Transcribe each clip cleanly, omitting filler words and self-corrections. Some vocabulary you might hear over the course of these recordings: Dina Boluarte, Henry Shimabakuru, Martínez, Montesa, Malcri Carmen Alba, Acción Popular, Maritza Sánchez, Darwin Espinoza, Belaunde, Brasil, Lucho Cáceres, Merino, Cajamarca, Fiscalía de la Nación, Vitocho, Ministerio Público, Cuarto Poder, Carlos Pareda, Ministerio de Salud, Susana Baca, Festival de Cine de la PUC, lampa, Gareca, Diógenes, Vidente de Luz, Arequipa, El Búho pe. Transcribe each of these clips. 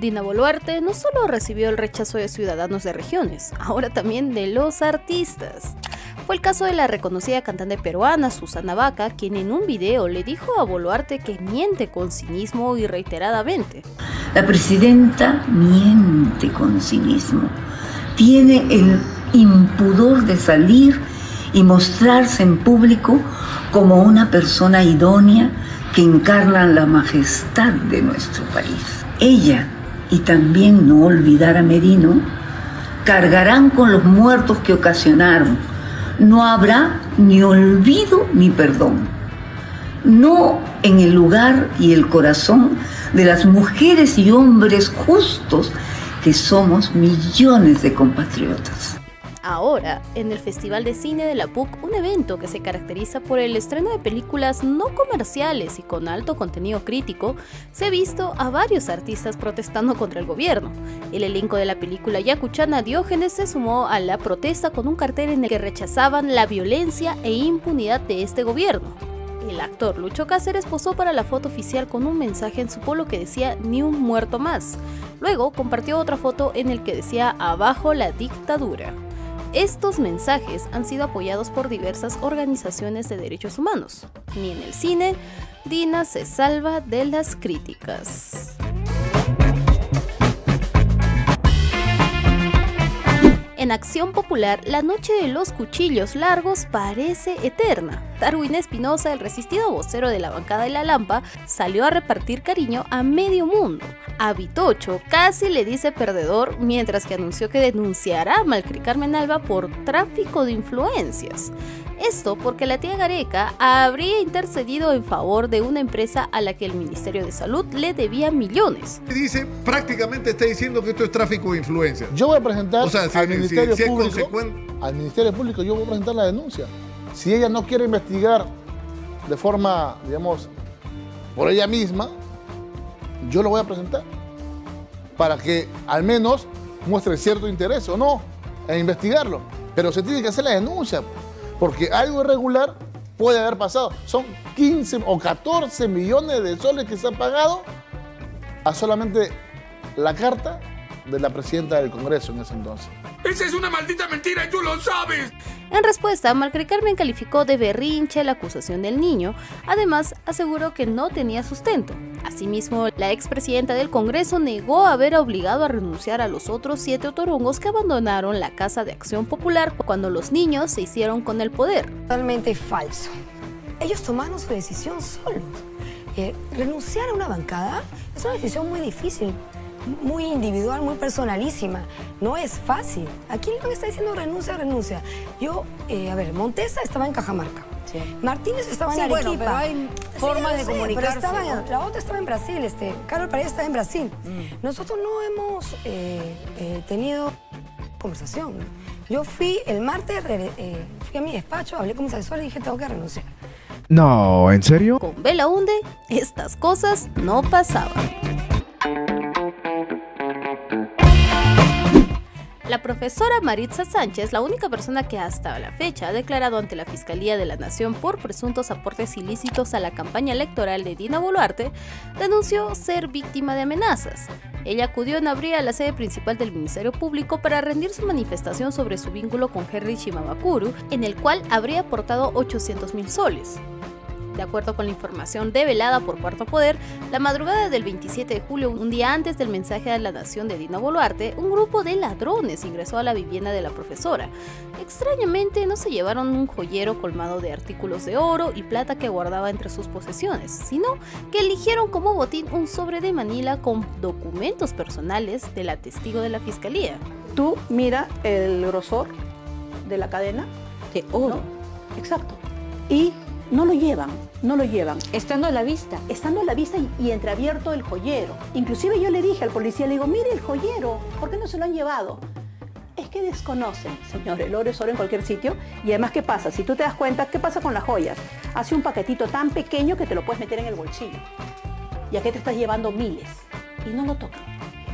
Dina Boluarte no solo recibió el rechazo de ciudadanos de regiones, ahora también de los artistas. Fue el caso de la reconocida cantante peruana Susana Baca, quien en un video le dijo a Boluarte que miente con cinismo y reiteradamente. La presidenta miente con cinismo. Tiene el impudor de salir y mostrarse en público como una persona idónea que encarna la majestad de nuestro país. Ella, y también no olvidar a Merino, cargarán con los muertos que ocasionaron. No habrá ni olvido ni perdón. No en el lugar y el corazón de las mujeres y hombres justos que somos millones de compatriotas. Ahora, en el Festival de Cine de la PUC, un evento que se caracteriza por el estreno de películas no comerciales y con alto contenido crítico, se ha visto a varios artistas protestando contra el gobierno. El elenco de la película yacuchana Diógenes se sumó a la protesta con un cartel en el que rechazaban la violencia e impunidad de este gobierno. El actor Lucho Cáceres posó para la foto oficial con un mensaje en su polo que decía "Ni un muerto más". Luego compartió otra foto en el que decía "Abajo la dictadura". Estos mensajes han sido apoyados por diversas organizaciones de derechos humanos. Ni en el cine, Dina se salva de las críticas. En Acción Popular, la noche de los cuchillos largos parece eterna. Darwin Espinoza, el resistido vocero de la bancada de la Lampa, salió a repartir cariño a medio mundo. A Vitocho casi le dice perdedor, mientras que anunció que denunciará a Malcri Carmen Alba por tráfico de influencias. Esto porque la tía Gareca habría intercedido en favor de una empresa a la que el Ministerio de Salud le debía millones. Dice, prácticamente está diciendo que esto es tráfico de influencias. Yo voy a presentar, o sea, al Ministerio Público yo voy a presentar la denuncia. Si ella no quiere investigar de forma, digamos, por ella misma, yo lo voy a presentar para que al menos muestre cierto interés o no en investigarlo. Pero se tiene que hacer la denuncia. Porque algo irregular puede haber pasado. Son 15 o 14 millones de soles que se han pagado a solamente la carta de la presidenta del Congreso en ese entonces. ¡Esa es una maldita mentira y tú lo sabes! En respuesta, Martínez calificó de berrinche la acusación del niño. Además, aseguró que no tenía sustento. Asimismo, la expresidenta del Congreso negó haber obligado a renunciar a los otros 7 otorongos que abandonaron la Casa de Acción Popular cuando los niños se hicieron con el poder. Totalmente falso. Ellos tomaron su decisión solos. Renunciar a una bancada es una decisión muy difícil, muy individual, muy personalísima. No es fácil. Aquí lo que está diciendo renuncia, renuncia. Yo, a ver, Montesa estaba en Cajamarca. Sí. Martínez estaba en Arequipa. Bueno, pero hay formas de comunicarse. Pero la otra estaba en Brasil, Carlos Pareda estaba en Brasil. Nosotros no hemos tenido conversación. Yo fui el martes, fui a mi despacho, hablé con mis asesores y dije, tengo que renunciar. No, ¿en serio? Con Belaunde, estas cosas no pasaban. La profesora Maritza Sánchez, la única persona que hasta la fecha ha declarado ante la Fiscalía de la Nación por presuntos aportes ilícitos a la campaña electoral de Dina Boluarte, denunció ser víctima de amenazas. Ella acudió en abril a la sede principal del Ministerio Público para rendir su manifestación sobre su vínculo con Henry Shimabakuru, en el cual habría aportado 800.000 soles. De acuerdo con la información develada por Cuarto Poder, la madrugada del 27 de julio, un día antes del mensaje a la Nación de Dina Boluarte, un grupo de ladrones ingresó a la vivienda de la profesora. Extrañamente, no se llevaron un joyero colmado de artículos de oro y plata que guardaba entre sus posesiones, sino que eligieron como botín un sobre de Manila con documentos personales de la testigo de la Fiscalía. Tú mira el grosor de la cadena de oro, ¿no? Exacto. Y no lo llevan, no lo llevan. Estando a la vista. Estando a la vista y entreabierto el joyero. Inclusive yo le dije al policía, le digo, mire el joyero, ¿por qué no se lo han llevado? Es que desconocen, señor, el oro es oro en cualquier sitio. Y además, ¿qué pasa? Si tú te das cuenta, ¿qué pasa con las joyas? Hace un paquetito tan pequeño que te lo puedes meter en el bolsillo. Y aquí te estás llevando miles. Y no lo tocan.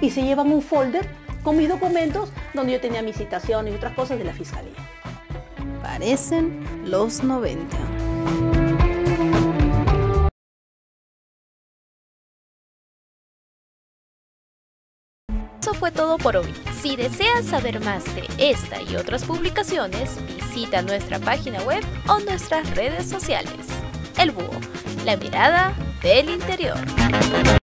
Y se llevan un folder con mis documentos donde yo tenía mis citaciones y otras cosas de la Fiscalía. Parecen los 90. Eso fue todo por hoy. Si deseas saber más de esta y otras publicaciones, visita nuestra página web o nuestras redes sociales. El Búho, la mirada del interior.